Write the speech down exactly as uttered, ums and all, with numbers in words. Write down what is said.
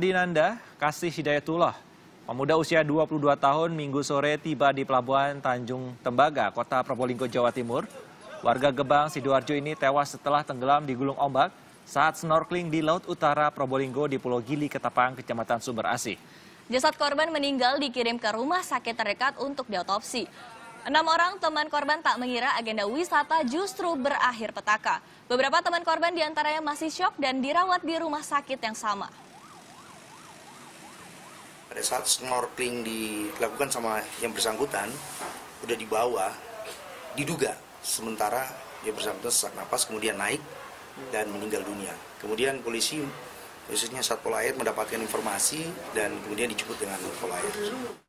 Dinanda, Kasih Hidayatullah, pemuda usia dua puluh dua tahun, minggu sore tiba di Pelabuhan Tanjung Tembaga, Kota Probolinggo, Jawa Timur. Warga Gebang Sidoarjo ini tewas setelah tenggelam di Gulung Ombak saat snorkeling di Laut Utara Probolinggo di Pulau Gili, Ketapang, Kecamatan Sumber Asih. Jasad korban meninggal dikirim ke rumah sakit terdekat untuk diotopsi. Enam orang teman korban tak mengira agenda wisata justru berakhir petaka. Beberapa teman korban diantaranya masih syok dan dirawat di rumah sakit yang sama. Pada saat snorkeling dilakukan sama yang bersangkutan, udah dibawa, diduga sementara yang bersangkutan sesak napas, kemudian naik dan meninggal dunia. Kemudian polisi, khususnya Satpol Air, mendapatkan informasi dan kemudian dijemput dengan Polair.